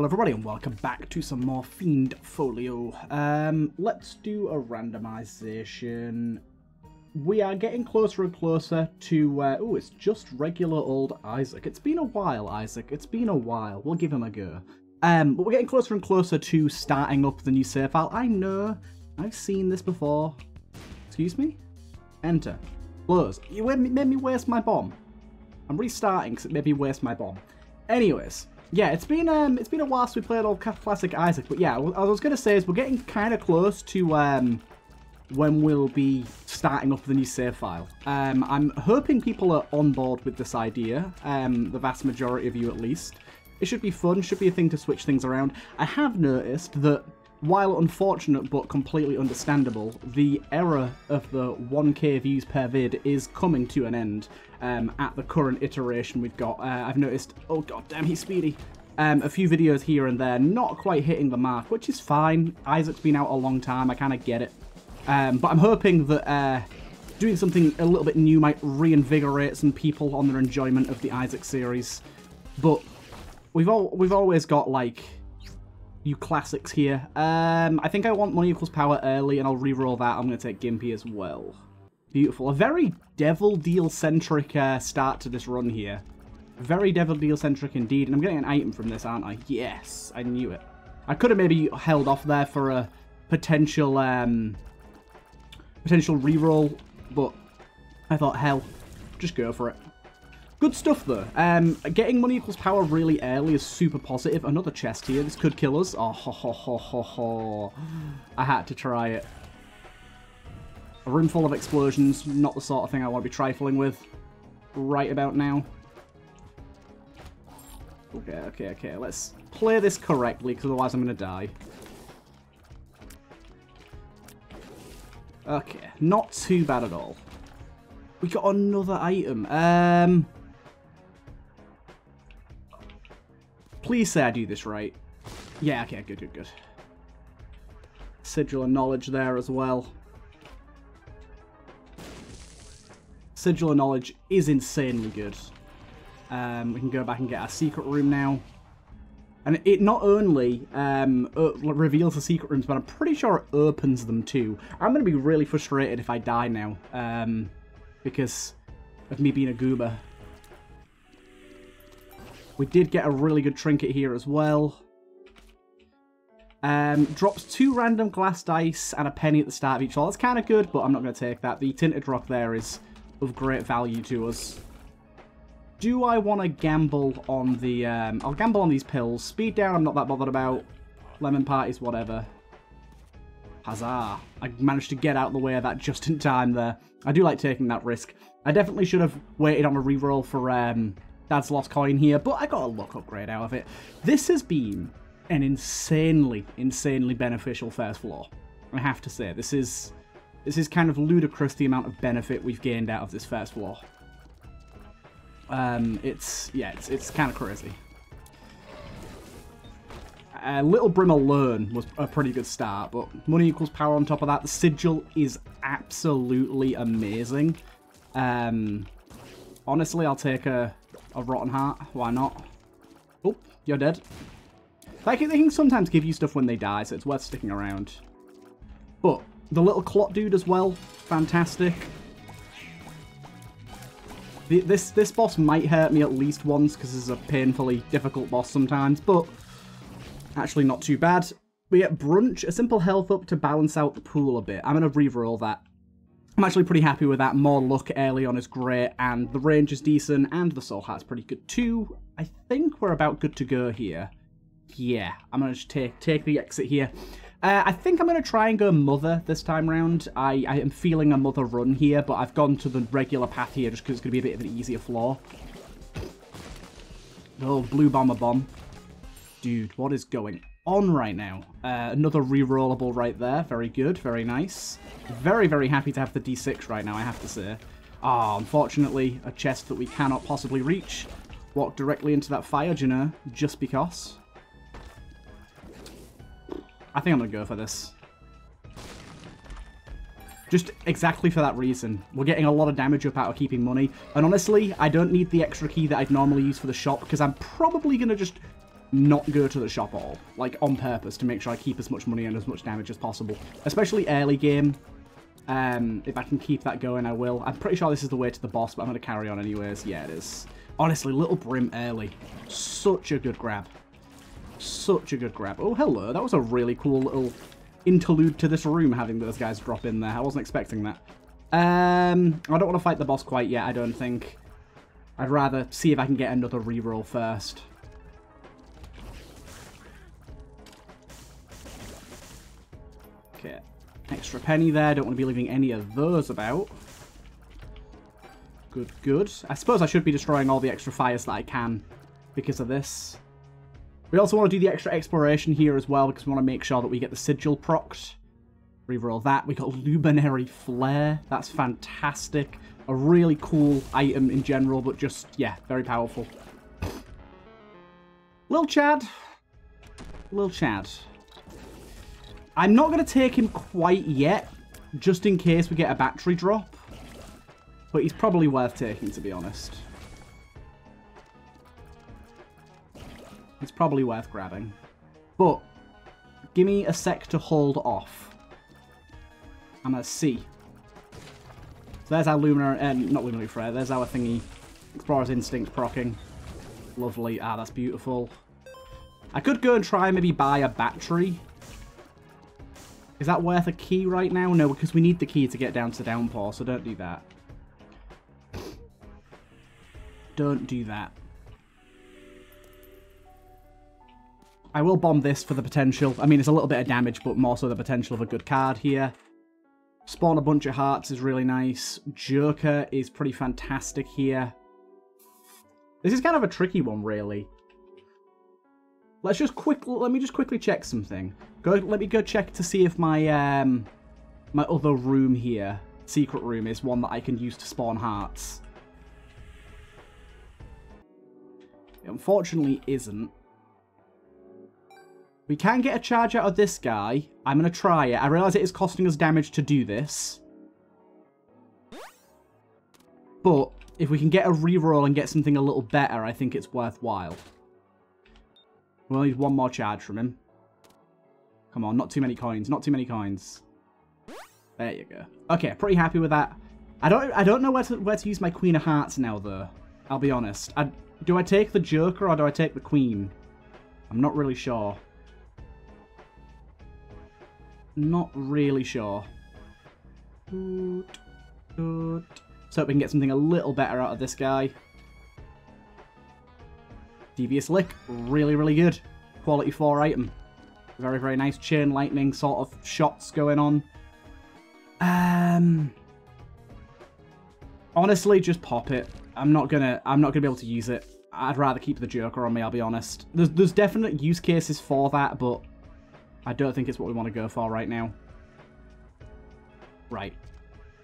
Hello everybody and welcome back to some more Fiend Folio. Let's do a randomization. We are getting closer and closer to, oh, it's just regular old Isaac. It's been a while, Isaac. It's been a while. We'll give him a go. But we're getting closer and closer to starting up the new save file. I know. I've seen this before. Excuse me? Enter. Close. You made me waste my bomb. I'm restarting because it made me waste my bomb. Anyways. Yeah, it's been a while since we played old classic Isaac, but yeah, what I was going to say is we're getting kind of close to when we'll be starting up the new save file. I'm hoping people are on board with this idea, the vast majority of you at least. It should be fun, should be a thing to switch things around. I have noticed that, while unfortunate but completely understandable, the era of the 1K views per vid is coming to an end at the current iteration we've got. I've noticed, oh god damn, he's speedy. A few videos here and there not quite hitting the mark, which is fine. Isaac's been out a long time, I kind of get it. But I'm hoping that doing something a little bit new might reinvigorate some people on their enjoyment of the Isaac series. But we've always got, like, you classics here. I think I want money equals power early, and I'll reroll that. I'm going to take Gimpy as well. Beautiful. A very Devil Deal-centric start to this run here. Very Devil Deal-centric indeed. And I'm getting an item from this, aren't I? Yes, I knew it. I could have maybe held off there for a potential reroll, but I thought, hell, just go for it. Good stuff, though. Getting money equals power really early is super positive. Another chest here. This could kill us. Oh, ho, ho, ho, ho, ho. I had to try it. A room full of explosions. Not the sort of thing I want to be trifling with right about now. Okay, okay, okay. Let's play this correctly, because otherwise I'm going to die. Okay. Not too bad at all. We got another item. Please say I do this right. Yeah, okay, good, good, good. Sigil of knowledge there as well. Sigil of knowledge is insanely good. We can go back and get our secret room now. And it not only reveals the secret rooms, but I'm pretty sure it opens them too. I'm going to be really frustrated if I die now, because of me being a goober. We did get a really good trinket here as well. Drops 2 random glass dice and a penny at the start of each roll. That's kind of good, but I'm not going to take that. The Tinted Rock there is of great value to us. Do I want to gamble on the... I'll gamble on these pills. Speed down, I'm not that bothered about. Lemon parties, whatever. Huzzah. I managed to get out of the way of that just in time there. I do like taking that risk. I definitely should have waited on a reroll for... Dad's lost coin here, but I got a luck upgrade out of it. This has been an insanely, insanely beneficial first floor. I have to say, this is kind of ludicrous the amount of benefit we've gained out of this first floor. It's kind of crazy. Little Brimelorn was a pretty good start, but money equals power on top of that. The sigil is absolutely amazing. Honestly, I'll take a rotten heart. Why not? Oh, you're dead. Like, they can sometimes give you stuff when they die, so it's worth sticking around. But the little clot dude as well. Fantastic. This boss might hurt me at least once, because it's a painfully difficult boss sometimes, but actually not too bad. We get brunch, a simple health up to balance out the pool a bit. I'm going to reroll that. I'm actually pretty happy with that. More luck early on is great, and the range is decent, and the soul heart's pretty good too. I think we're about good to go here. Yeah, I'm going to take the exit here. I think I'm going to try and go Mother this time round. I am feeling a Mother run here, but I've gone to the regular path here just because it's going to be a bit of an easier floor. Oh, blue bomber bomb. Dude, what is going on right now? Another rerollable right there. Very good, very nice. Very, very happy to have the D6 right now, I have to say. Ah, unfortunately, a chest that we cannot possibly reach. Walked directly into that fire, do you know? Just because. I think I'm going to go for this. Just exactly for that reason. We're getting a lot of damage up out of keeping money. And honestly, I don't need the extra key that I'd normally use for the shop, because I'm probably going to just not go to the shop all, like on purpose, to make sure I keep as much money and as much damage as possible, especially early game. If I can keep that going, I will. I'm pretty sure this is the way to the boss, but I'm going to carry on anyways. Yeah, it is. Honestly, Little Brim early. Such a good grab. Such a good grab. Oh, hello. That was a really cool little interlude to this room, having those guys drop in there. I wasn't expecting that. I don't want to fight the boss quite yet, I don't think. I'd rather see if I can get another reroll first. Okay. Extra penny there. Don't want to be leaving any of those about. Good, good. I suppose I should be destroying all the extra fires that I can because of this. We also want to do the extra exploration here as well because we want to make sure that we get the sigil procced. Reroll that. We got Luminary Flare. That's fantastic. A really cool item in general, but just, yeah, very powerful. Lil' Chad. Lil' Chad. I'm not going to take him quite yet, just in case we get a battery drop. But he's probably worth taking, to be honest. It's probably worth grabbing. But, give me a sec to hold off. I'm going to see. So there's our Luminary, not Luminary Flare, there's our thingy. Explorer's Instinct proccing. Lovely. Ah, that's beautiful. I could go and try and maybe buy a battery. Is that worth a key right now? No, because we need the key to get down to Downpour, so don't do that. Don't do that. I will bomb this for the potential. I mean, it's a little bit of damage, but more so the potential of a good card here. Spawn a bunch of hearts is really nice. Joker is pretty fantastic here. This is kind of a tricky one, really. Let's just let me just quickly check something. Let me go check to see if my my other room here, secret room, is one that I can use to spawn hearts. It unfortunately isn't. We can get a charge out of this guy. I'm going to try it. I realise it is costing us damage to do this. But if we can get a reroll and get something a little better, I think it's worthwhile. We'll need one more charge from him. Come on, not too many coins, not too many coins. There you go. Okay, pretty happy with that. I don't know where to use my Queen of Hearts now, though. I'll be honest. Do I take the Joker or do I take the Queen? I'm not really sure. Not really sure. Good, good. Let's hope we can get something a little better out of this guy. Devious Lick, really, really good. Quality 4 item. Very, very nice chain lightning sort of shots going on. Honestly, just pop it. I'm not gonna be able to use it. I'd rather keep the Joker on me, I'll be honest. There's definite use cases for that, but I don't think it's what we want to go for right now. Right.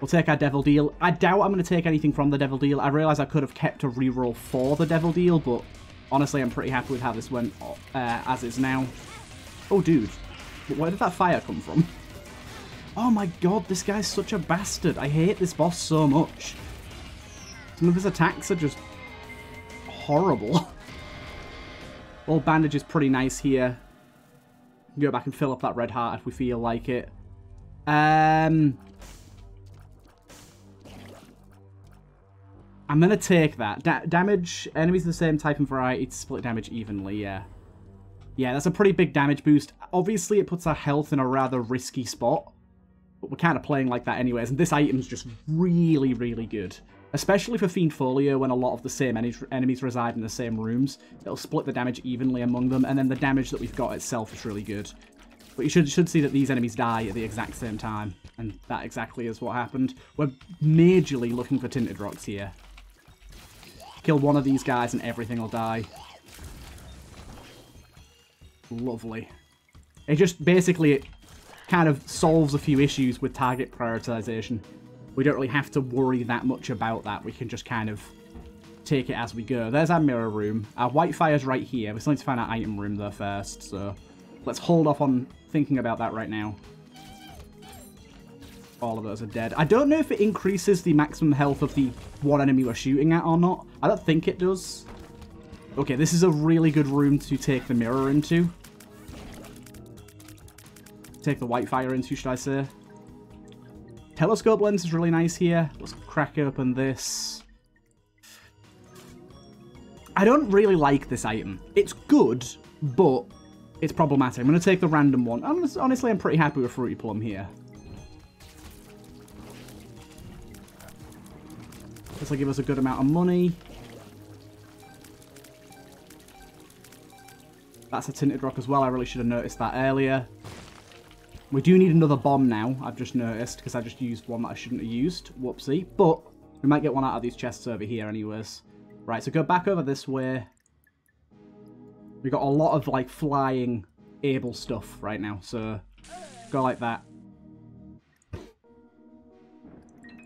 We'll take our Devil Deal. I doubt I'm gonna take anything from the Devil Deal. I realize I could have kept a reroll for the Devil Deal, but honestly, I'm pretty happy with how this went as is now. Oh, dude. Where did that fire come from? Oh my god, this guy's such a bastard. I hate this boss so much. Some of his attacks are just horrible. Old bandage is pretty nice here. Go back and fill up that red heart if we feel like it. I'm going to take that. Damage, enemies of the same type and variety to split damage evenly, yeah. Yeah, that's a pretty big damage boost. Obviously, it puts our health in a rather risky spot. But we're kind of playing like that anyways. And this item's just really, really good. Especially for Fiend Folio, when a lot of the same enemies reside in the same rooms. It'll split the damage evenly among them. And then the damage that we've got itself is really good. But you should see that these enemies die at the exact same time. And that exactly is what happened. We're majorly looking for Tinted Rocks here. Kill one of these guys and everything will die. Lovely. It just basically kind of solves a few issues with target prioritization. We don't really have to worry that much about that. We can just kind of take it as we go. There's our mirror room. Our white fire's right here. We still need to find our item room though first, so let's hold off on thinking about that right now. All of those are dead. I don't know if it increases the maximum health of the one enemy we're shooting at or not. I don't think it does. Okay, this is a really good room to take the mirror into. Take the white fire into, should I say. Telescope lens is really nice here. Let's crack open this. I don't really like this item. It's good, but it's problematic. I'm going to take the random one. Honestly, I'm pretty happy with Fruity Plum here. This will give us a good amount of money. That's a Tinted Rock as well. I really should have noticed that earlier. We do need another bomb now, I've just noticed, because I just used one that I shouldn't have used. Whoopsie. But we might get one out of these chests over here anyways. Right, so go back over this way. We got a lot of, like, flying able stuff right now, so go like that.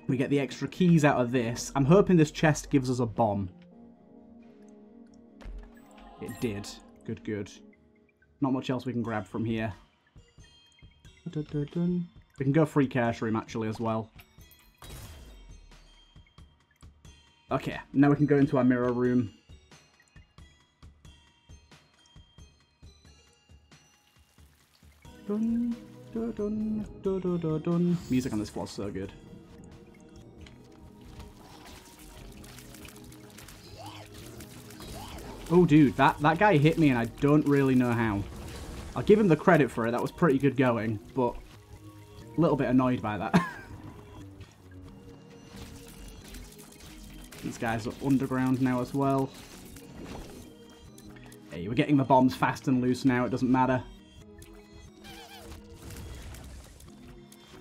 We get the extra keys out of this. I'm hoping this chest gives us a bomb. It did. Good, good. Not much else we can grab from here. We can go free cash room, actually, as well. Okay, now we can go into our mirror room. Dun, dun, dun, dun, dun, dun, dun. Music on this floor is so good. Oh, dude, that guy hit me, and I don't really know how. I'll give him the credit for it. That was pretty good going, but a little bit annoyed by that. These guys are underground now as well. Hey, we're getting the bombs fast and loose now. It doesn't matter.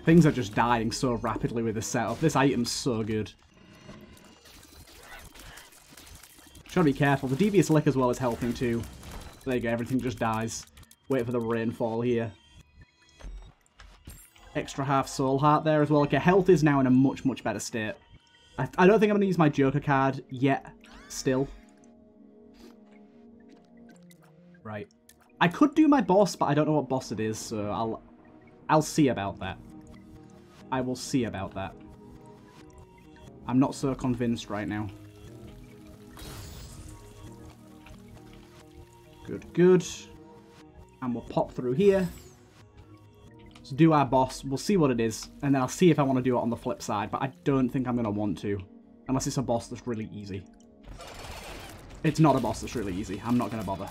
Things are just dying so rapidly with this setup. This item's so good. Gotta be careful. The Devious Lick as well is helping too. There you go. Everything just dies. Wait for the rainfall here. Extra half soul heart there as well. Okay, health is now in a much, much better state. I don't think I'm going to use my Joker card yet, still. Right. I could do my boss, but I don't know what boss it is, so I'll see about that. I will see about that. I'm not so convinced right now. Good, good. And we'll pop through here. So do our boss, we'll see what it is, and then I'll see if I want to do it on the flip side, but I don't think I'm going to want to, unless it's a boss that's really easy. It's not a boss that's really easy. I'm not going to bother.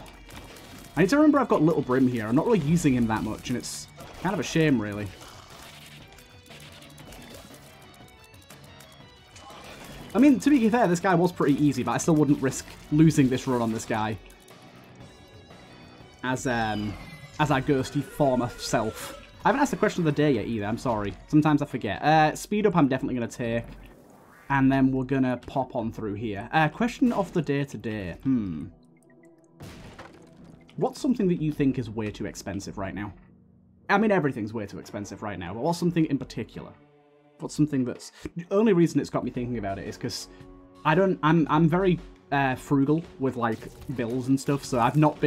I need to remember I've got Little Brim here. I'm not really using him that much, and it's kind of a shame, really. I mean, to be fair, this guy was pretty easy, but I still wouldn't risk losing this run on this guy as our ghosty former self. I haven't asked the question of the day yet either, I'm sorry. Sometimes I forget. Speed up I'm definitely going to take. And then we're going to pop on through here. Question of the day today. What's something that you think is way too expensive right now? I mean, everything's way too expensive right now, but what's something in particular? What's something that's... The only reason it's got me thinking about it is because I'm very frugal with, like, bills and stuff, so I've not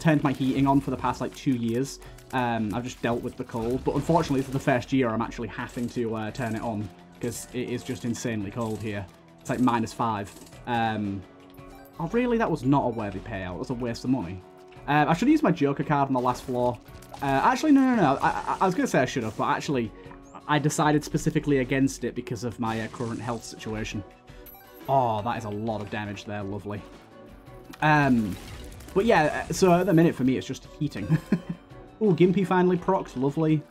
turned my heating on for the past, like, 2 years. I've just dealt with the cold, but unfortunately for the first year I'm actually having to turn it on because it is just insanely cold here. It's like -5. Oh really? That was not a worthy payout. It was a waste of money. I should have used my Joker card on the last floor. Actually, no. I was going to say I should have, but actually I decided specifically against it because of my current health situation. Oh, that is a lot of damage there. Lovely. But yeah, so at the minute for me it's just heating. Oh, Gimpy finally procs. Lovely.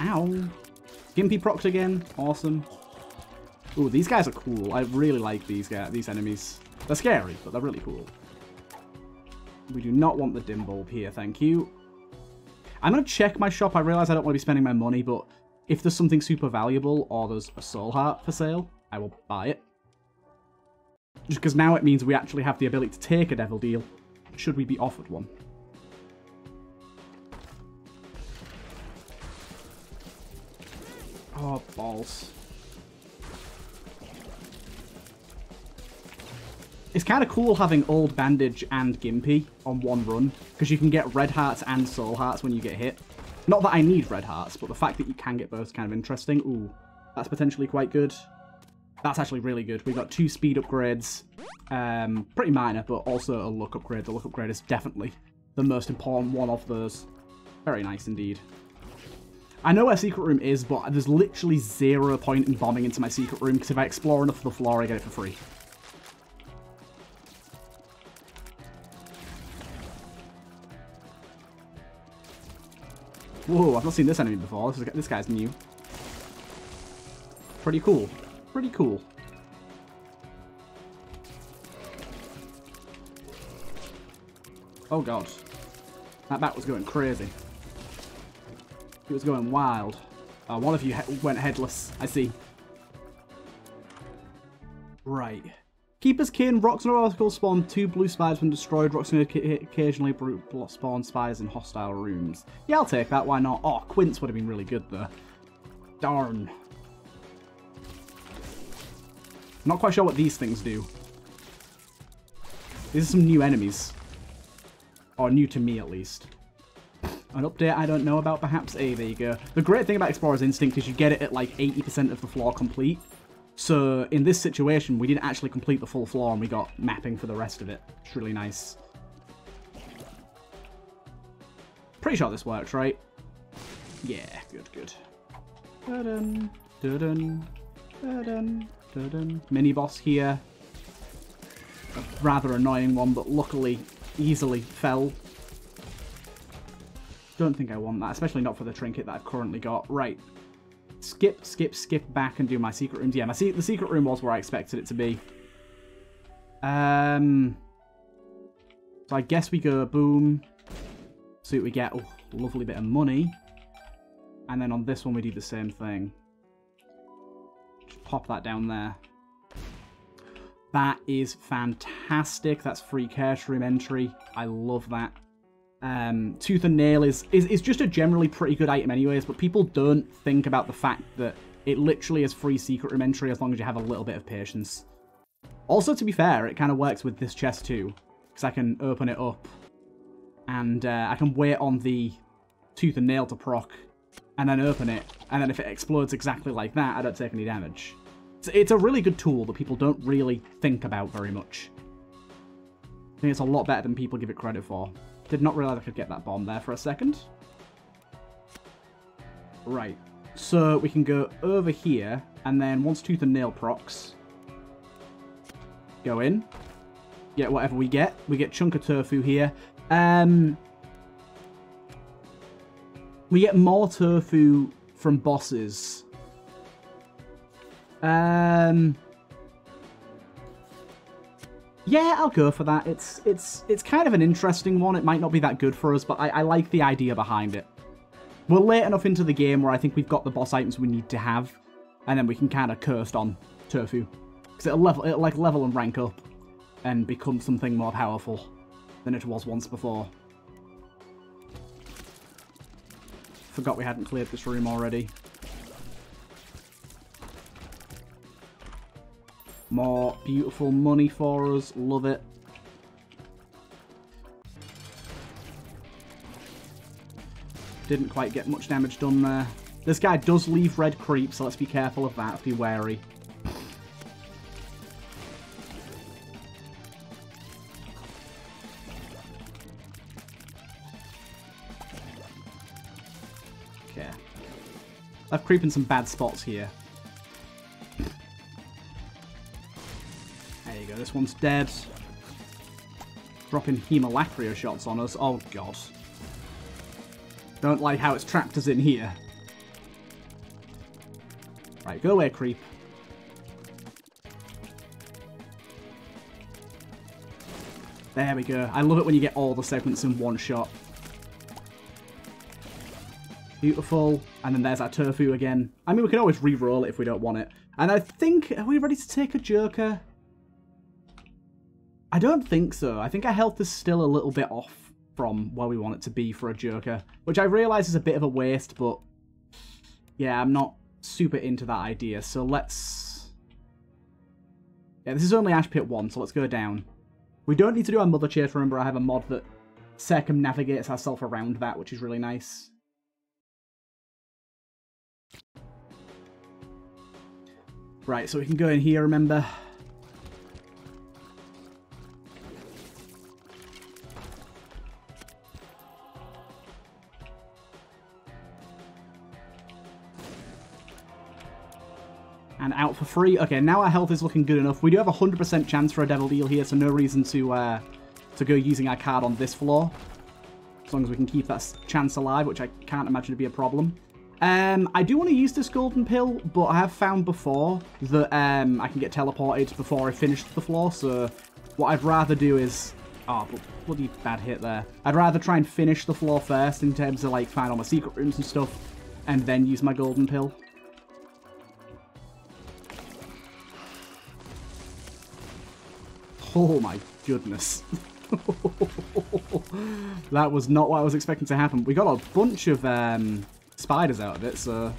Ow. Gimpy procs again. Awesome. Oh, these guys are cool. I really like these enemies. They're scary, but they're really cool. We do not want the dim bulb here, thank you. I'm going to check my shop. I realise I don't want to be spending my money, but if there's something super valuable or there's a soul heart for sale, I will buy it. Just because now it means we actually have the ability to take a devil deal. Should we be offered one? Oh, balls. It's kind of cool having Old Bandage and Gimpy on one run, because you can get red hearts and soul hearts when you get hit. Not that I need red hearts, but the fact that you can get both is kind of interesting. Ooh, that's potentially quite good. That's actually really good. We've got two speed upgrades, pretty minor, but also a luck upgrade. The luck upgrade is definitely the most important one of those. Very nice indeed. I know where secret room is, but there's literally 0 point in bombing into my secret room, because if I explore enough of the floor, I get it for free. Whoa, I've not seen this enemy before. This guy's new. Pretty cool. Pretty cool. Oh god. That bat was going crazy. It was going wild. Oh, one of you went headless. I see. Right. Keeper's Kin, rocks and oracles spawn 2 blue spiders when destroyed. Rocks and occasionally spawn spiders in hostile rooms. Yeah, I'll take that. Why not? Oh, quince would have been really good though. Darn. Not quite sure what these things do. These are some new enemies. Or new to me, at least. An update I don't know about, perhaps? Hey, there you go. The great thing about Explorer's Instinct is you get it at like 80% of the floor complete. So in this situation, we didn't actually complete the full floor and we got mapping for the rest of it. It's really nice. Pretty sure this works, right? Yeah, good, good. Da-dun, da-dun, da-dun, da-dun. Mini boss here. A rather annoying one, but luckily easily fell. Don't think I want that, especially not for the trinket that I've currently got. Right. Skip, skip, skip back and do my secret rooms. Yeah, the secret room was where I expected it to be. So I guess we go boom. See what we get. Oh, lovely bit of money. And then on this one we do the same thing. Just pop that down there. That is fantastic. That's free cash room entry. I love that. Tooth and Nail is just a generally pretty good item anyways, but people don't think about the fact that it literally is free secret room entry as long as you have a little bit of patience. Also, to be fair, it kind of works with this chest too, because I can open it up and I can wait on the Tooth and Nail to proc and then open it, and then if it explodes exactly like that, I don't take any damage. So it's a really good tool that people don't really think about very much. I think it's a lot better than people give it credit for. Did not realize I could get that bomb there for a second. Right, so we can go over here, and then once Tooth and Nail procs, go in, get whatever we get. We get Chunk of Tofu here. We get more tofu from bosses. Yeah, I'll go for that. It's kind of an interesting one. It might not be that good for us, but I like the idea behind it. We're late enough into the game where I think we've got the boss items we need to have, and then we can kind of coast on tofu, because it'll level and rank up and become something more powerful than it was once before. Forgot we hadn't cleared this room already. More beautiful money for us. Love it. Didn't quite get much damage done there. This guy does leave red creep, so let's be careful of that. Be wary. Okay. I've creeped in some bad spots here. This one's dead. Dropping Hemolacria shots on us. Oh, God. Don't like how it's trapped us in here. Right, go away, creep. There we go. I love it when you get all the segments in one shot. Beautiful. And then there's our tofu again. I mean, we can always re-roll it if we don't want it. And I think... Are we ready to take a joker? I don't think so. I think our health is still a little bit off from where we want it to be for a Joker, which I realise is a bit of a waste, but yeah, I'm not super into that idea. So let's... Yeah, this is only Ash Pit 1, so let's go down. We don't need to do our Mother Chase. Remember, I have a mod that circumnavigates ourselves around that, which is really nice. Right, so we can go in here, remember. And out for free. Okay, now our health is looking good enough. We do have a 100% chance for a Devil Deal here, so no reason to go using our card on this floor. As long as we can keep that chance alive, which I can't imagine to be a problem. I do want to use this golden pill, but I have found before that I can get teleported before I finish the floor, so what I'd rather do is... Oh, bloody bad hit there. I'd rather try and finish the floor first in terms of, like, find all my secret rooms and stuff, and then use my golden pill. Oh my goodness. That was not what I was expecting to happen. We got a bunch of spiders out of it, so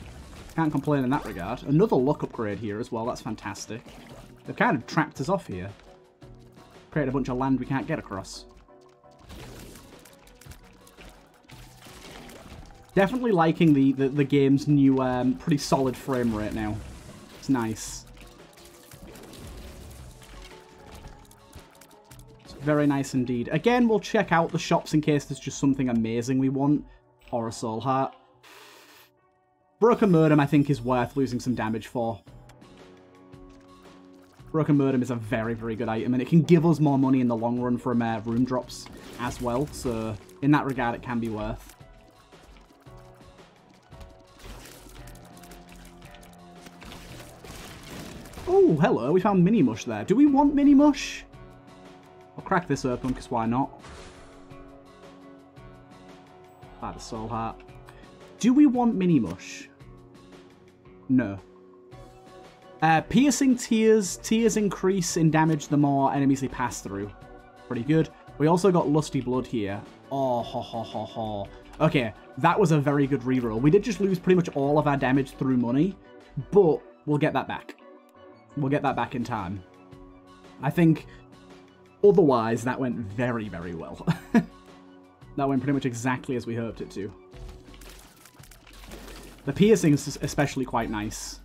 can't complain in that regard. Another luck upgrade here as well. That's fantastic. They've kind of trapped us off here. Created a bunch of land we can't get across. Definitely liking the game's new pretty solid frame rate now. It's nice. Very nice indeed. Again, we'll check out the shops in case there's just something amazing we want. Or a soul heart. Broker Murden, I think, is worth losing some damage for. Broker Murden is a very, very good item, and it can give us more money in the long run from room drops as well, so in that regard, it can be worth. Oh, hello, we found Mini Mush there. Do we want Mini Mush? I'll crack this open, because why not? By the soul heart. Do we want Mini Mush? No. Piercing tears. Tears increase in damage the more enemies they pass through. Pretty good. We also got Lusty Blood here. Oh, ho, ho, ho, ho. Okay, that was a very good reroll. We did just lose pretty much all of our damage through money, but we'll get that back. We'll get that back in time. I think... Otherwise, that went very, very well. That went pretty much exactly as we hoped it to. The piercing is especially quite nice.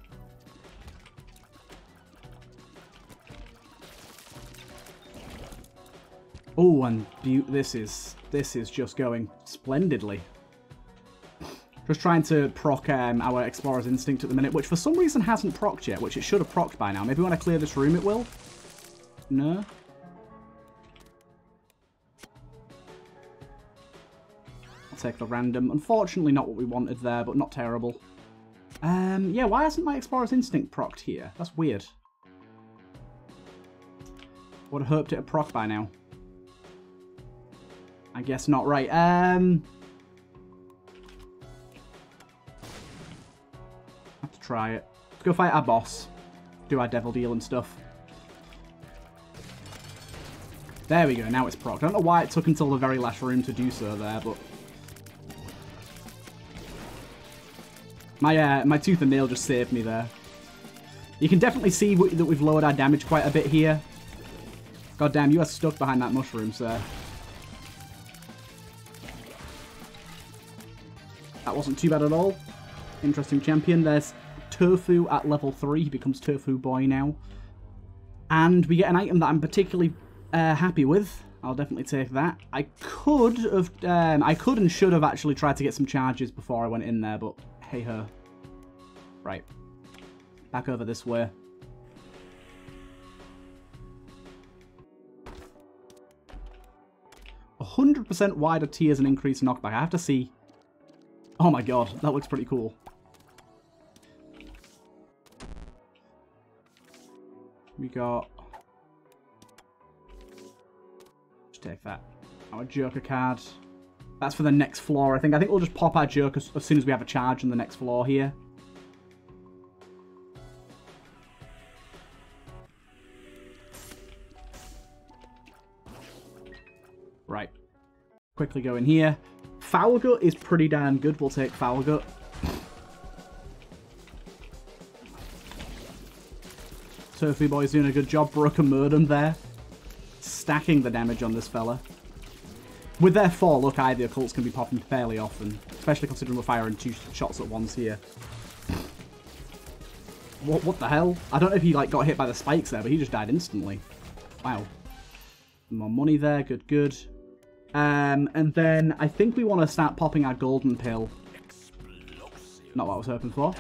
Oh, and this is just going splendidly. Just trying to proc our Explorer's Instinct at the minute, which for some reason hasn't procced yet, which it should have procced by now. Maybe when I clear this room it will? No? Take the random. Unfortunately, not what we wanted there, but not terrible. Yeah, why hasn't my Explorer's Instinct procced here? That's weird. Would have hoped it had procced by now. I guess not. Right. Have to try it. Let's go fight our boss. Do our Devil Deal and stuff. There we go. Now it's procced. I don't know why it took until the very last room to do so there, but... My Tooth and Nail just saved me there. You can definitely see that we've lowered our damage quite a bit here. God damn, you are stuck behind that mushroom, sir. That wasn't too bad at all. Interesting champion. There's Tofu at level 3. He becomes Tofu Boy now. And we get an item that I'm particularly happy with. I'll definitely take that. I could have... I could and should have actually tried to get some charges before I went in there, but... Hey ho. Right. Back over this way. A 100% wider tears and increased knockback. I have to see. Oh my god, that looks pretty cool. We got... Just take that. Our Joker card. That's for the next floor, I think. I think we'll just pop our Joker as soon as we have a charge on the next floor here. Right. Quickly go in here. Foul Gut is pretty damn good. We'll take Foul Gut. Tofu Boy's doing a good job. Broker Murden there. Stacking the damage on this fella. With their 4 look, the occults can be popping fairly often, especially considering we're firing 2 shots at once here. What the hell? I don't know if he like got hit by the spikes there, but he just died instantly. Wow. More money there. Good, good. And then I think we want to start popping our golden pill. Not what I was hoping for.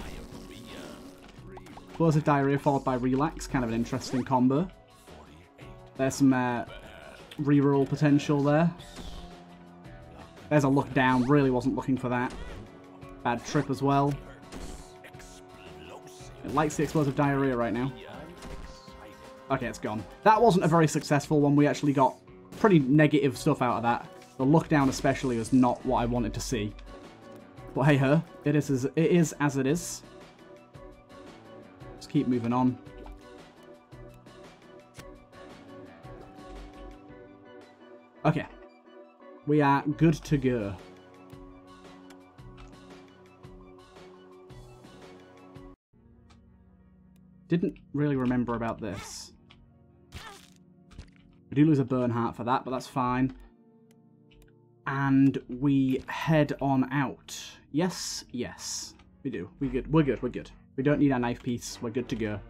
Explosive diarrhea followed by relax. Kind of an interesting combo. There's some reroll potential there. There's a look down. Really wasn't looking for that. Bad trip as well. It likes the explosive diarrhea right now. Okay, it's gone. That wasn't a very successful one. We actually got pretty negative stuff out of that. The look down especially was not what I wanted to see. But hey ho, it is as it is. Just keep moving on. Okay. We are good to go. Didn't really remember about this. We do lose a burn heart for that, but that's fine. And we head on out. Yes, yes. We do. We're good. We're good. We're good. We don't need our knife piece. We're good to go.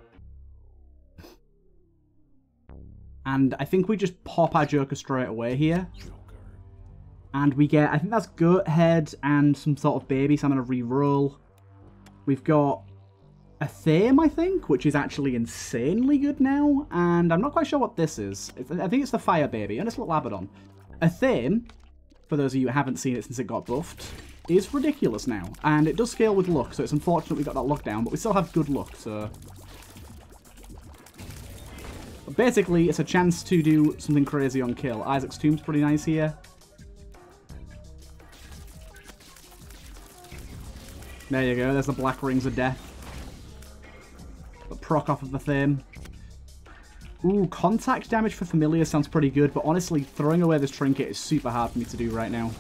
And I think we just pop our Joker straight away here. And we get, I think that's goat head and some sort of baby, so I'm going to reroll. We've got Athame, I think, which is actually insanely good now. And I'm not quite sure what this is. I think it's the fire baby, and it's little Abaddon. Athame, for those of you who haven't seen it since it got buffed, is ridiculous now. And it does scale with luck, so it's unfortunate we got that luck down, but we still have good luck, so... But basically, it's a chance to do something crazy on kill. Isaac's Tomb's pretty nice here. There you go, there's the Black Rings of Death. The proc off of the theme. Ooh, contact damage for Familiar sounds pretty good, but honestly, throwing away this trinket is super hard for me to do right now.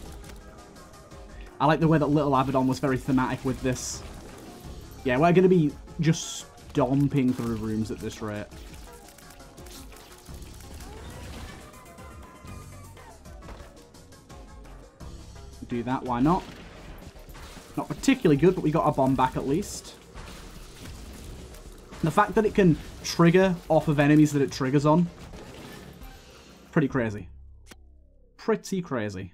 I like the way that Little Abaddon was very thematic with this. Yeah, we're going to be just stomping through rooms at this rate. Do that, why not? Not particularly good, but we got our bomb back at least. The fact that it can trigger off of enemies that it triggers on. Pretty crazy. Pretty crazy.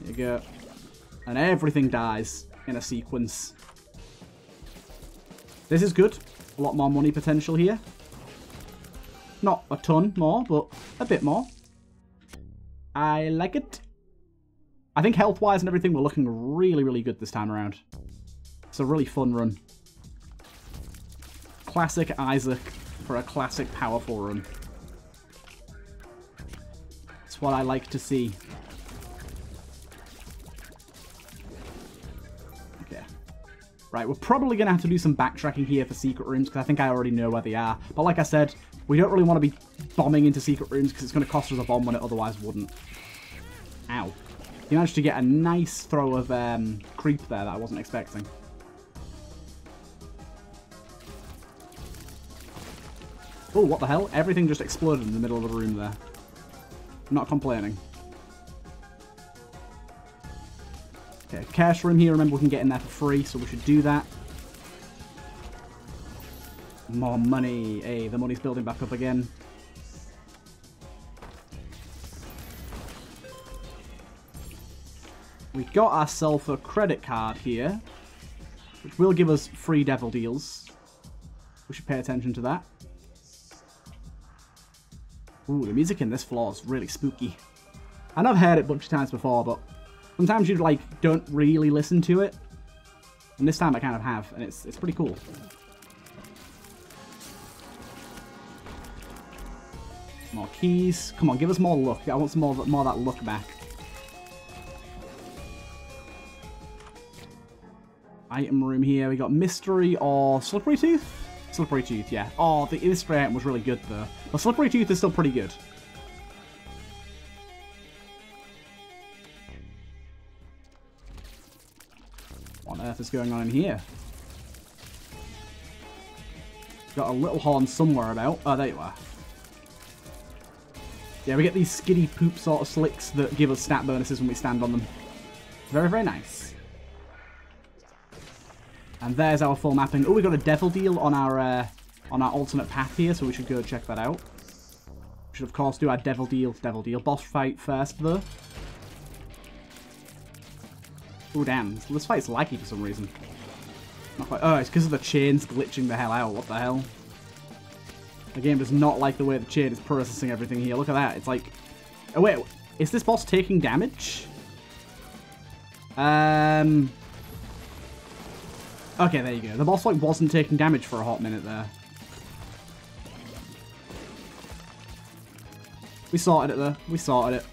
There you go. And everything dies in a sequence. This is good. A lot more money potential here. Not a ton more, but a bit more. I like it. I think health-wise and everything, we're looking really, really good this time around. It's a really fun run. Classic Isaac for a classic powerful run. It's what I like to see. Right, we're probably going to have to do some backtracking here for secret rooms, because I think I already know where they are. But like I said, we don't really want to be bombing into secret rooms, because it's going to cost us a bomb when it otherwise wouldn't. Ow. You managed to get a nice throw of creep there that I wasn't expecting. Oh, what the hell? Everything just exploded in the middle of the room there. I'm not complaining. Okay, cash room here. Remember, we can get in there for free, so we should do that. More money. Hey, the money's building back up again. We got ourselves a credit card here, which will give us free devil deals. We should pay attention to that. Ooh, the music in this floor is really spooky. I know I've heard it a bunch of times before, but... sometimes you, like, don't really listen to it. And this time I kind of have, and it's pretty cool. More keys. Come on, give us more luck. I want some more of that luck back. Item room here. We got mystery or slippery tooth? Slippery tooth, yeah. Oh, the mystery item was really good, though. But slippery tooth is still pretty good. Is going on in here. Got a little horn somewhere about. Oh, there you are. Yeah, we get these skiddy poop sort of slicks that give us stat bonuses when we stand on them. Very, very nice. And there's our full mapping. Oh, we got a devil deal on our alternate path here, so we should go check that out. We should, of course, do our devil deal boss fight first, though. Oh, damn. This fight's laggy for some reason. Not quite. Oh, it's because of the chains glitching the hell out. What the hell? The game does not like the way the chain is processing everything here. Look at that. It's like... Oh, wait. Is this boss taking damage? Okay, there you go. The boss, like, wasn't taking damage for a hot minute there. We sorted it, though. We sorted it.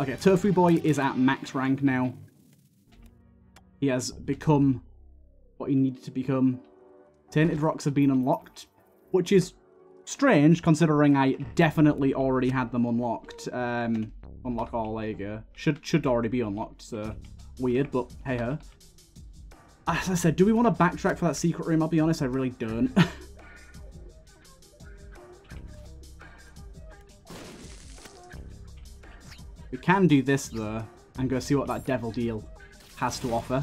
Okay, Tofu Boy is at max rank now. He has become what he needed to become. Tinted Rocks have been unlocked, which is strange, considering I definitely already had them unlocked. Unlock all, there you go. Should already be unlocked, so... Weird, but hey-ho. As I said, do we want to backtrack for that secret room? I'll be honest, I really don't. We can do this, though, and go see what that devil deal has to offer.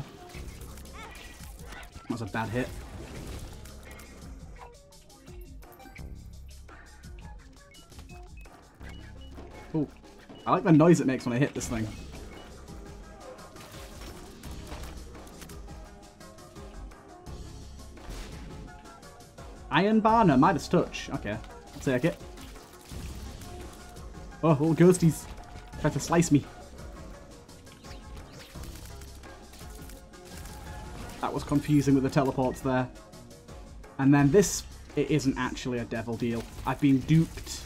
That was a bad hit. Oh, I like the noise it makes when I hit this thing. Iron Bar? No, Midas Touch. Okay, I'll take it. Oh, little ghosties tried to slice me. That was confusing with the teleports there. And then this, it isn't actually a devil deal. I've been duped.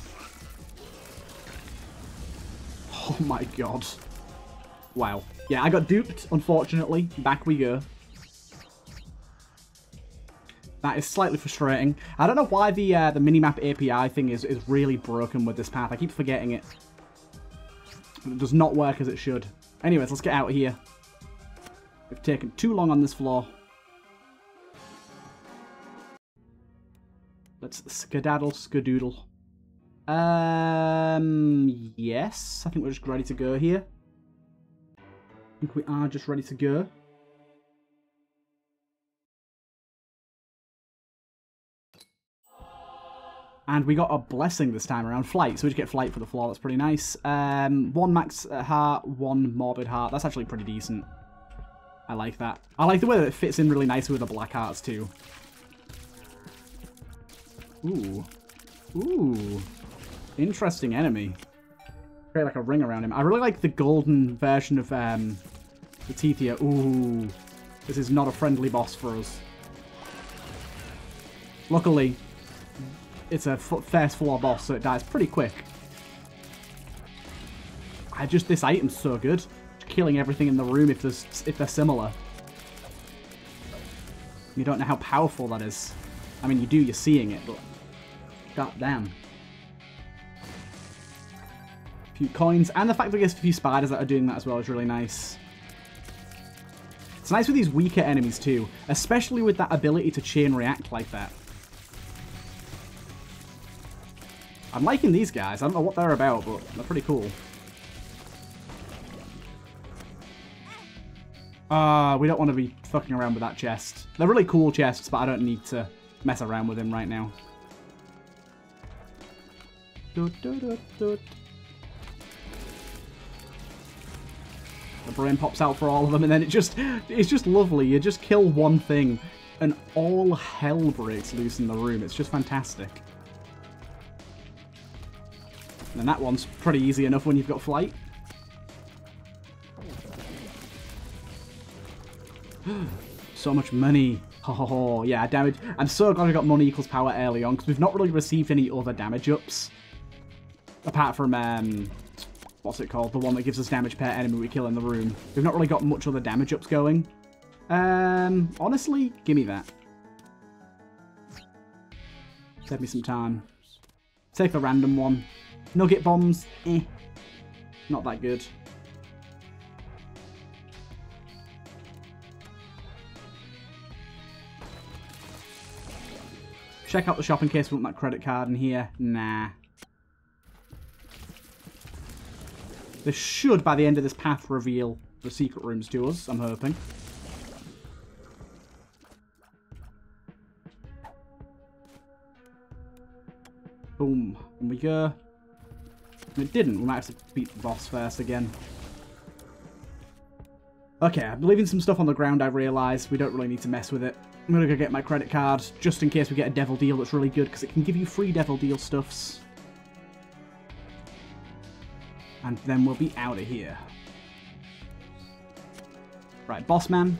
Oh my god. Wow. Yeah, I got duped, unfortunately. Back we go. That is slightly frustrating. I don't know why the minimap API thing is really broken with this path. I keep forgetting it. It does not work as it should. Anyways, let's get out of here. We've taken too long on this floor. Let's skedaddle, skedoodle. Yes, I think we're just ready to go here. I think we are just ready to go. And we got a blessing this time around, flight. So we just get flight for the floor. That's pretty nice. One max heart, one morbid heart. That's actually pretty decent. I like that. I like the way that it fits in really nicely with the black hearts too. Ooh, ooh, interesting enemy. Create like a ring around him. I really like the golden version of the teeth here. Ooh, this is not a friendly boss for us. Luckily. It's a first floor boss, so it dies pretty quick. I just, this item's so good. Just killing everything in the room if they're similar. You don't know how powerful that is. I mean, you do, you're seeing it, but... Goddamn. A few coins, and the fact that there's a few spiders that are doing that as well is really nice. It's nice with these weaker enemies too, especially with that ability to chain react like that. I'm liking these guys. I don't know what they're about, but they're pretty cool. We don't want to be fucking around with that chest. They're really cool chests, but I don't need to mess around with them right now. The brain pops out for all of them, and then it's just lovely. You just kill one thing, and all hell breaks loose in the room. It's just fantastic. And that one's pretty easy enough when you've got flight. So much money. Oh, yeah, damage. I'm so glad we got money equals power early on, because we've not really received any other damage ups. Apart from, what's it called? The one that gives us damage per enemy we kill in the room. We've not really got much other damage ups going. Honestly, give me that. Save me some time. Take the random one. Nugget bombs, eh, not that good. Check out the shop in case we want that credit card in here. Nah. This should, by the end of this path, reveal the secret rooms to us, I'm hoping. Boom. And we go. And it didn't. We might have to beat the boss first again. Okay, I'm leaving some stuff on the ground, I realise. We don't really need to mess with it. I'm going to go get my credit card, just in case we get a devil deal that's really good, because it can give you free devil deal stuffs. And then we'll be out of here. Right, boss man.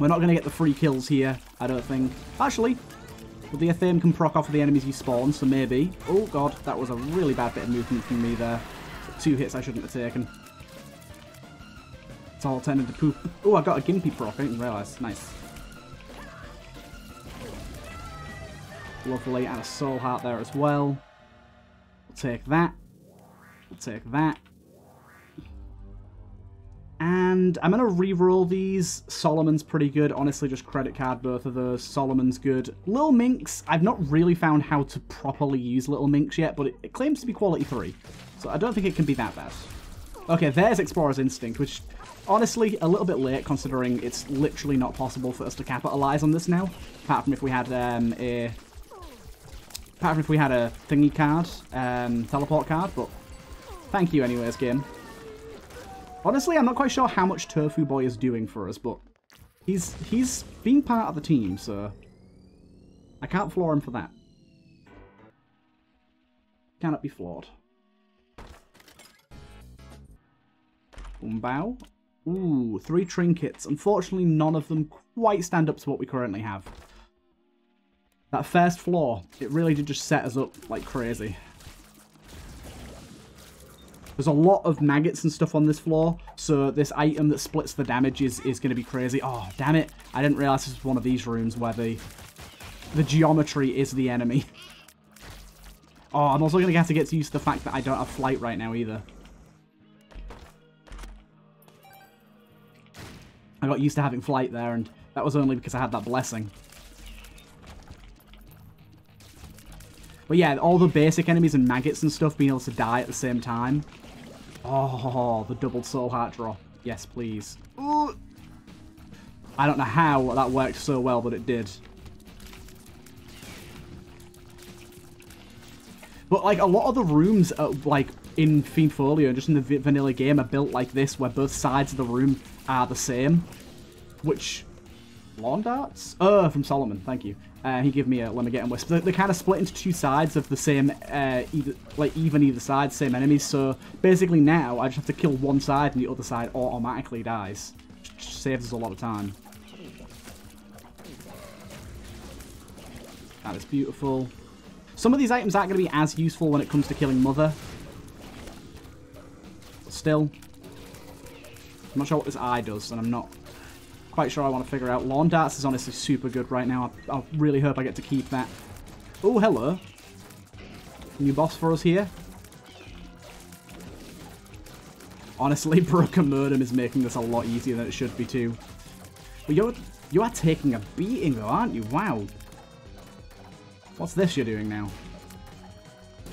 We're not going to get the free kills here, I don't think. Actually, well, the Athame can proc off of the enemies you spawn, so maybe. Oh god, that was a really bad bit of movement from me there. 2 hits I shouldn't have taken. It's all turned into poop. Oh, I got a Gimpy proc, I didn't realise. Nice. Lovely, and a soul heart there as well. We'll take that. We'll take that. And I'm going to re-roll these. Solomon's pretty good. Honestly, just credit card both of those. Solomon's good. Little Minx, I've not really found how to properly use Little Minx yet, but it claims to be quality 3. So I don't think it can be that bad. Okay, there's Explorer's Instinct, which, honestly, a little bit late considering it's literally not possible for us to capitalise on this now. Apart from if we had a thingy card, teleport card, but thank you anyways, game. Honestly, I'm not quite sure how much Tofu Boy is doing for us, but he's being part of the team, so I can't floor him for that. Cannot be floored. Bow. Ooh, 3 trinkets. Unfortunately, none of them quite stand up to what we currently have. That first floor, it really did just set us up like crazy. There's a lot of maggots and stuff on this floor, so this item that splits the damage is going to be crazy. Oh, damn it. I didn't realise this was one of these rooms where the geometry is the enemy. Oh, I'm also going to have to get used to the fact that I don't have flight right now either. I got used to having flight there, and that was only because I had that blessing. But yeah, all the basic enemies and maggots and stuff being able to die at the same time. Oh, the doubled soul heart drop. Yes, please. Ooh. I don't know how that worked so well, but it did. But, like, a lot of the rooms, like, in Fiend Folio, just in the vanilla game, are built like this, where both sides of the room are the same. Which... Lawn Darts? Oh, from Solomon, thank you. He gave me a Let Me Get Him Wisp. They're kind of split into 2 sides of the same, either side, same enemies. So basically now I just have to kill one side and the other side automatically dies. Which saves us a lot of time. That is beautiful. Some of these items aren't going to be as useful when it comes to killing Mother. But still. I'm not sure what this eye does, and I'm not quite sure I want to figure out. Lawn Darts is honestly super good right now. I really hope I get to keep that. Oh, hello. New boss for us here. Honestly, Broker Murden is making this a lot easier than it should be too. But you are taking a beating though, aren't you? Wow. What's this you're doing now?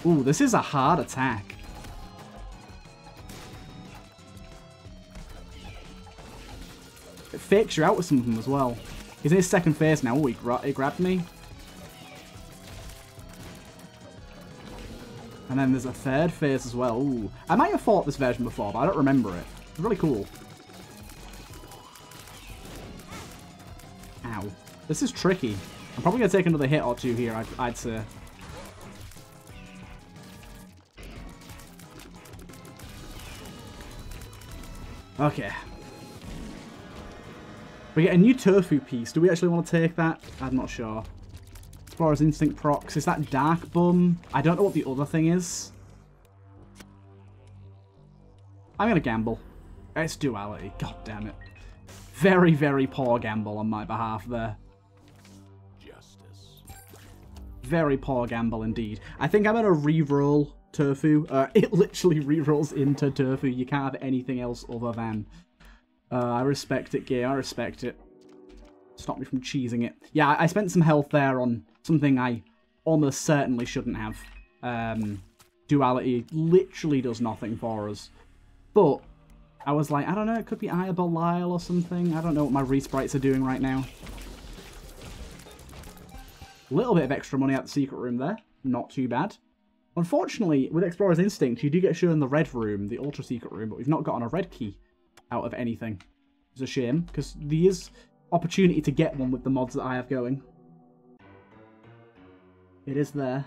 Ooh, this is a hard attack. Fakes you out with some of them as well. He's in his second phase now. Oh, he grabbed me. And then there's a third phase as well. Ooh. I might have fought this version before, but I don't remember it. It's really cool. Ow. This is tricky. I'm probably going to take another hit or 2 here, I'd say. Okay. We get a new tofu piece. Do we actually want to take that? I'm not sure. Explorer's Instinct procs. Is that Dark Bum? I don't know what the other thing is. I'm going to gamble. It's Duality. God damn it. Very, very poor gamble on my behalf there. Justice. Very poor gamble indeed. I think I'm going to re-roll tofu. It literally re-rolls into tofu. You can't have anything else other than... I respect it, Gay. I respect it. Stop me from cheesing it. Yeah, I spent some health there on something I almost certainly shouldn't have. Duality literally does nothing for us. But I was like, I don't know, it could be Eye of Belial or something. I don't know what my resprites are doing right now. A little bit of extra money at the secret room there. Not too bad. Unfortunately, with Explorer's Instinct, you do get shown the red room, the ultra secret room, but we've not gotten a red key out of anything. It's a shame, because there is opportunity to get one with the mods that I have going. It is there.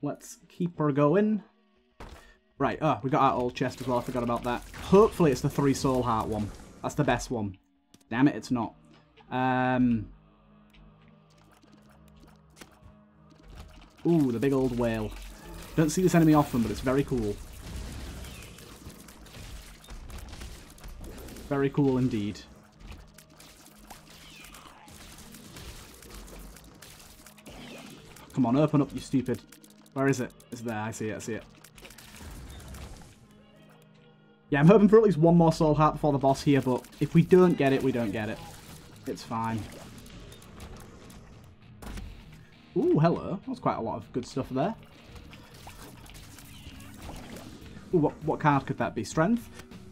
Let's keep her going. Right, oh, we got our old chest as well, I forgot about that. Hopefully it's the 3 soul heart one. That's the best one. Damn it, it's not. Ooh, the big old whale. Don't see this enemy often, but it's very cool. Very cool indeed. Come on, open up, you stupid. Where is it? It's there. I see it. I see it. Yeah, I'm hoping for at least one more soul heart before the boss here, but if we don't get it, we don't get it. It's fine. Ooh, hello. That was quite a lot of good stuff there. Ooh, what card could that be? Strength?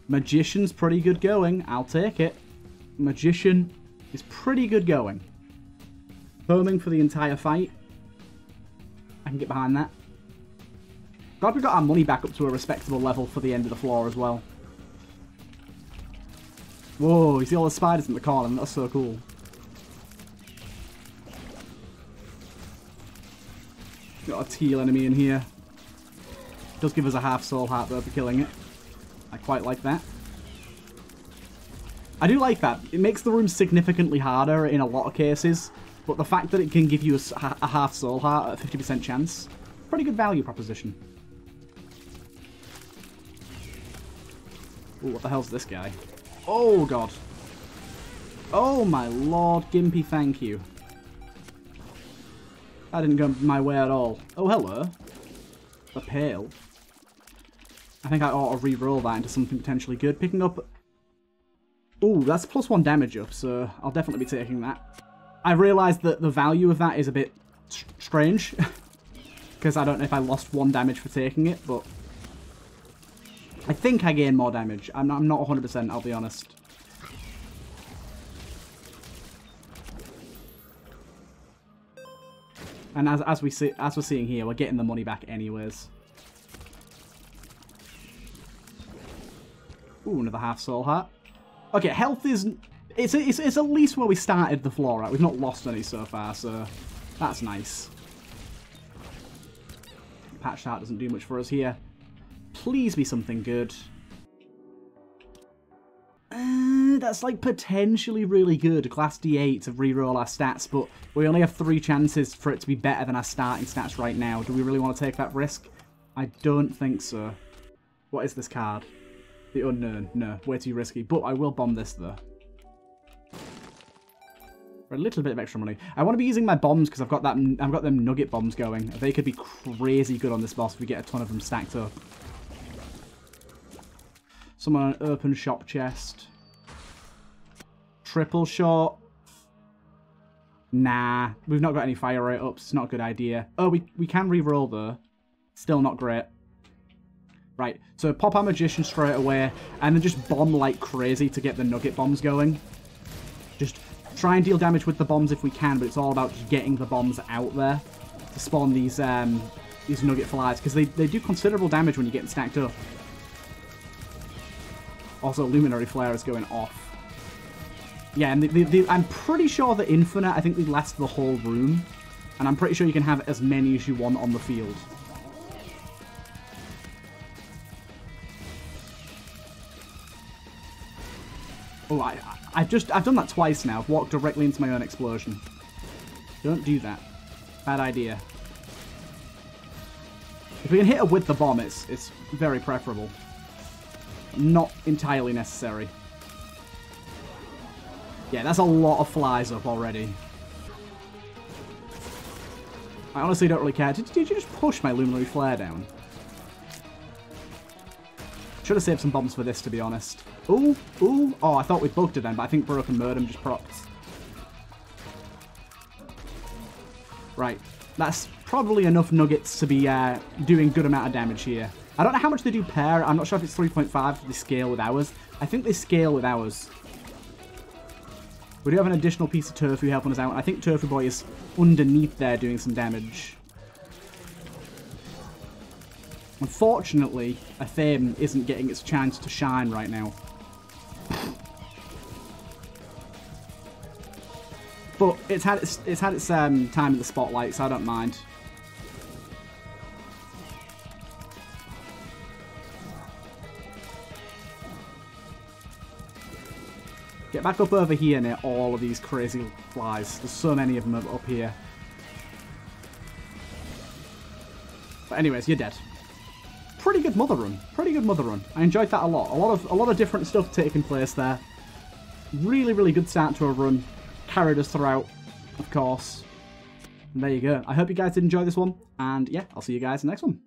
Magician's pretty good going. I'll take it. Magician is pretty good going. Homing for the entire fight. I can get behind that. Glad we got our money back up to a respectable level for the end of the floor as well. Whoa, you see all the spiders in the corner, that's so cool. Got a teal enemy in here. Does give us a half soul heart though for killing it. I quite like that. I do like that. It makes the room significantly harder in a lot of cases. But the fact that it can give you a half soul heart at a 50% chance, pretty good value proposition. Ooh, what the hell's this guy? Oh, God. Oh, my Lord. Gimpy, thank you. That didn't go my way at all. Oh, hello. The pail. I think I ought to re-roll that into something potentially good. Picking up... Ooh, that's +1 damage up, so I'll definitely be taking that. I realised that the value of that is a bit strange, because I don't know if I lost 1 damage for taking it, but I think I gained more damage. I'm not 100%, I'll be honest. And as we're seeing here, we're getting the money back anyways. Ooh, another half soul heart. Okay, health is... It's at least where we started the floor at. We've not lost any so far, so that's nice. Patch heart doesn't do much for us here. Please be something good. That's like potentially really good. Class D8 to reroll our stats, but we only have 3 chances for it to be better than our starting stats right now. Do we really want to take that risk? I don't think so. What is this card? The unknown. No, way too risky. But I will bomb this though. A little bit of extra money. I want to be using my bombs because I've got them nugget bombs going. They could be crazy good on this boss if we get a ton of them stacked up. Someone on an open shop chest. Triple shot. Nah, we've not got any fire rate ups. It's not a good idea. Oh, we can re-roll though. Still not great. Right, so pop our magician straight away and then just bomb like crazy to get the nugget bombs going. Just try and deal damage with the bombs if we can, but it's all about just getting the bombs out there to spawn these nugget flies, because they do considerable damage when you're getting stacked up. Also, Luminary Flare is going off. Yeah, and I'm pretty sure the Infinite, I think they last the whole room, and I'm pretty sure you can have as many as you want on the field. Oh, I've done that twice now. I've walked directly into my own explosion. Don't do that. Bad idea. If we can hit her with the bomb, it's very preferable. Not entirely necessary. Yeah, that's a lot of flies up already. I honestly don't really care. Did you just push my Luminary Flare down? Should have saved some bombs for this, to be honest. Ooh, ooh. Oh, I thought we bugged it then, but I think Broken Modem just propped. Right, that's probably enough nuggets to be doing good amount of damage here. I don't know how much they do per. I'm not sure if it's 3.5 if they scale with ours. I think they scale with ours. We do have an additional piece of tofu helping us out. I think Tofu Boy is underneath there doing some damage. Unfortunately, Athame isn't getting its chance to shine right now. But it's had its time in the spotlight, so I don't mind. Get back up over here near all of these crazy flies. There's so many of them up here. But anyways, you're dead. Pretty good mother run. Pretty good mother run. I enjoyed that a lot. A lot of different stuff taking place there. Really, really good start to a run. Carried us throughout, of course. And there you go. I hope you guys did enjoy this one. And yeah, I'll see you guys in the next one.